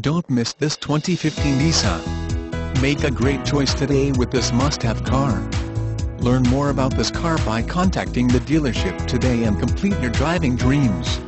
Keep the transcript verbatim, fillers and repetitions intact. Don't miss this twenty fifteen Nissan. Make a great choice today with this must-have car. Learn more about this car by contacting the dealership today and complete your driving dreams.